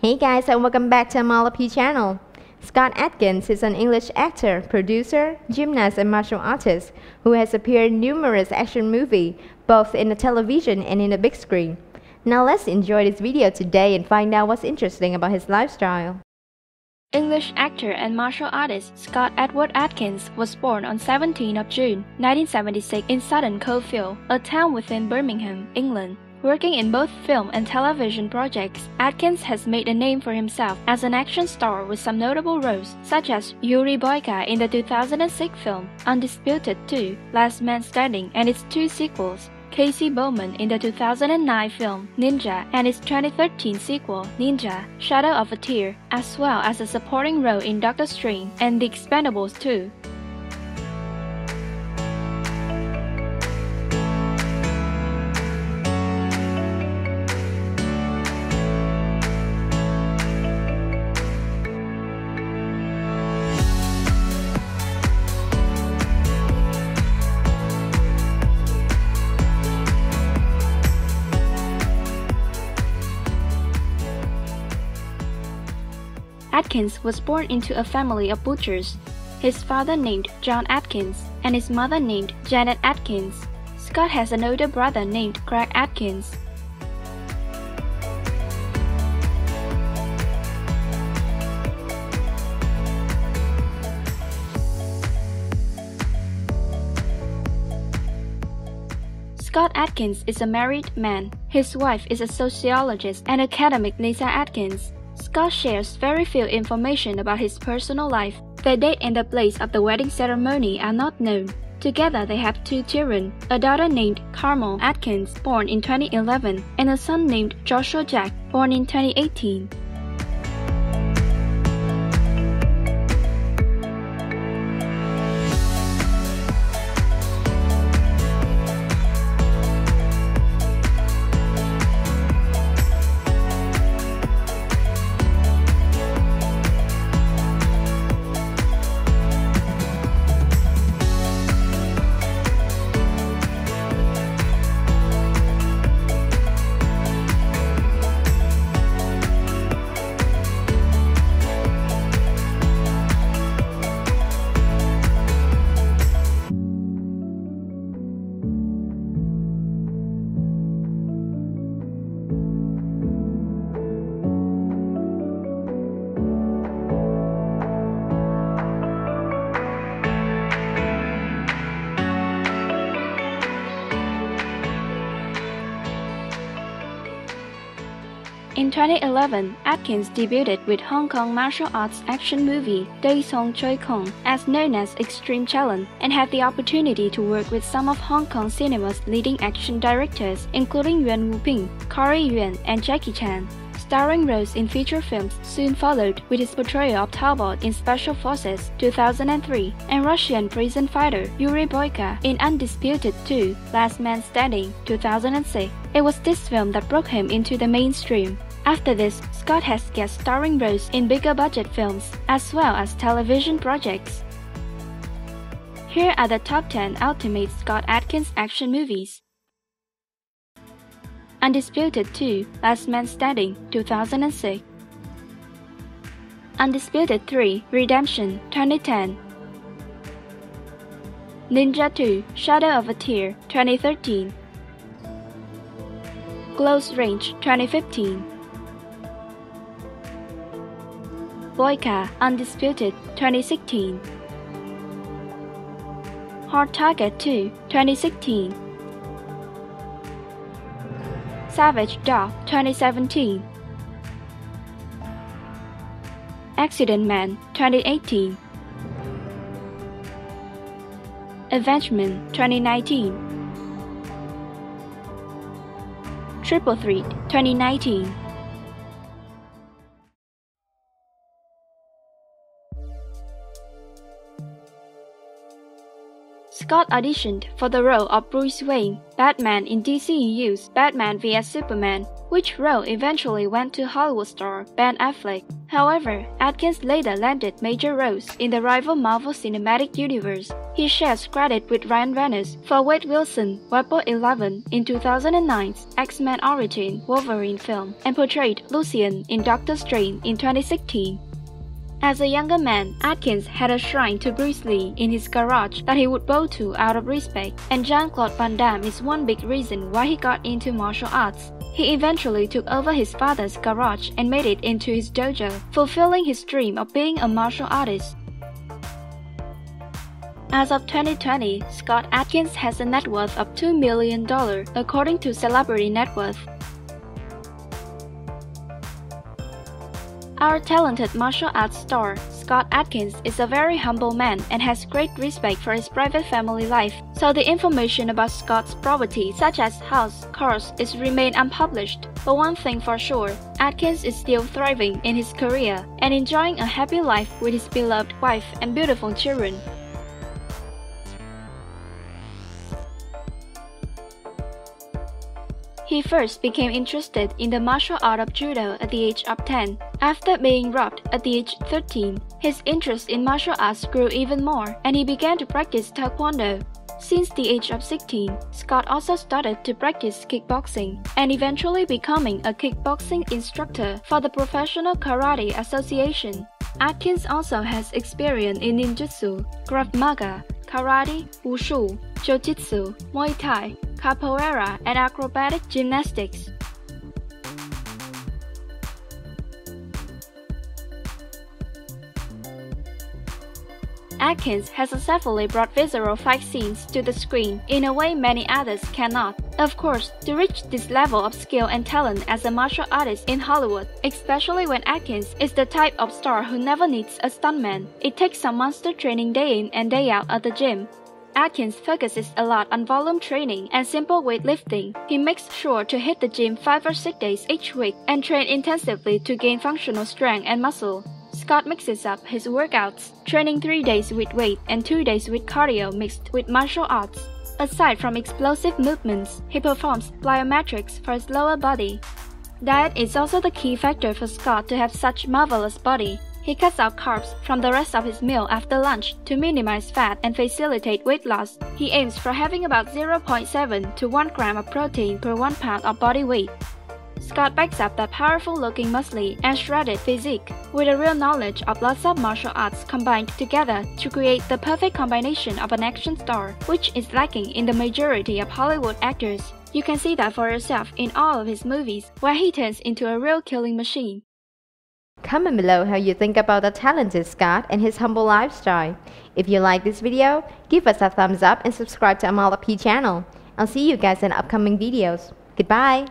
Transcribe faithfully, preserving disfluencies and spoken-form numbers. Hey guys, and welcome back to Amolipi channel. Scott Adkins is an English actor, producer, gymnast and martial artist who has appeared in numerous action movies, both in the television and in the big screen. Now let's enjoy this video today and find out what's interesting about his lifestyle. English actor and martial artist Scott Edward Adkins was born on seventeenth of June nineteen seventy-six in Sutton Coldfield, a town within Birmingham, England. Working in both film and television projects, Adkins has made a name for himself as an action star with some notable roles, such as Yuri Boyka in the two thousand six film Undisputed two: Last Man Standing and its two sequels, Casey Bowman in the two thousand nine film Ninja and its twenty thirteen sequel Ninja: Shadow of a Tear, as well as a supporting role in Doctor Strange and The Expendables two. Adkins was born into a family of butchers. His father named John Adkins and his mother named Janet Adkins. Scott has an older brother named Craig Adkins. Scott Adkins is a married man. His wife is a sociologist and academic Lisa Adkins. Scott shares very few information about his personal life. The date and the place of the wedding ceremony are not known. Together they have two children, a daughter named Carmel Adkins, born in twenty eleven, and a son named Joshua Jack, born in twenty eighteen. In twenty eleven, Adkins debuted with Hong Kong martial arts action movie Doi Song Choi Kong, as known as Extreme Challenge, and had the opportunity to work with some of Hong Kong cinema's leading action directors, including Yuan Wuping, Corey Yuen, and Jackie Chan. Starring roles in feature films soon followed with his portrayal of Talbot in Special Forces two thousand three and Russian prison fighter Yuri Boyka in Undisputed two: Last Man Standing two thousand six. It was this film that broke him into the mainstream. After this, Scott has guest starring roles in bigger budget films as well as television projects. Here are the top ten ultimate Scott Adkins action movies. Undisputed two: Last Man Standing two thousand six. Undisputed three: Redemption twenty ten. Ninja two: Shadow of a Tear twenty thirteen. Close Range twenty fifteen. Boyka: Undisputed twenty sixteen. Hard Target two twenty sixteen. Savage Dog twenty seventeen. Accident Man twenty eighteen. Avengement twenty nineteen. Triple Threat twenty nineteen. Scott auditioned for the role of Bruce Wayne, Batman in D C E U's Batman versus Superman, which role eventually went to Hollywood star Ben Affleck. However, Adkins later landed major roles in the rival Marvel Cinematic Universe. He shares credit with Ryan Reynolds for Wade Wilson, Wattpot eleven in two thousand nine's X-Men Origin Wolverine film and portrayed Lucian in Doctor Strange in twenty sixteen. As a younger man, Adkins had a shrine to Bruce Lee in his garage that he would bow to out of respect, and Jean-Claude Van Damme is one big reason why he got into martial arts. He eventually took over his father's garage and made it into his dojo, fulfilling his dream of being a martial artist. As of twenty twenty, Scott Adkins has a net worth of two million dollars, according to Celebrity Net Worth. Our talented martial arts star, Scott Adkins, is a very humble man and has great respect for his private family life, so the information about Scott's property, such as house, cars, is remained unpublished. But one thing for sure, Adkins is still thriving in his career and enjoying a happy life with his beloved wife and beautiful children. He first became interested in the martial art of judo at the age of ten. After being robbed at the age of thirteen, his interest in martial arts grew even more and he began to practice taekwondo. Since the age of sixteen, Scott also started to practice kickboxing and eventually becoming a kickboxing instructor for the Professional Karate Association. Adkins also has experience in ninjutsu, Krav Maga, karate, wushu, jiu-jitsu, muay thai, capoeira, and acrobatic gymnastics. Adkins has successfully brought visceral fight scenes to the screen in a way many others cannot. Of course, to reach this level of skill and talent as a martial artist in Hollywood, especially when Adkins is the type of star who never needs a stuntman, it takes some monster training day in and day out at the gym. Adkins focuses a lot on volume training and simple weightlifting. He makes sure to hit the gym five or six days each week and train intensively to gain functional strength and muscle. Scott mixes up his workouts, training three days with weight and two days with cardio mixed with martial arts. Aside from explosive movements, he performs plyometrics for his lower body. Diet is also the key factor for Scott to have such marvelous body. He cuts out carbs from the rest of his meal after lunch to minimize fat and facilitate weight loss. He aims for having about zero point seven to one gram of protein per one pound of body weight. Scott backs up that powerful-looking muscly and shredded physique with a real knowledge of lots of martial arts combined together to create the perfect combination of an action star, which is lacking in the majority of Hollywood actors. You can see that for yourself in all of his movies, where he turns into a real killing machine. Comment below how you think about the talented Scott and his humble lifestyle. If you like this video, give us a thumbs up and subscribe to Amolipi channel. I'll see you guys in upcoming videos. Goodbye!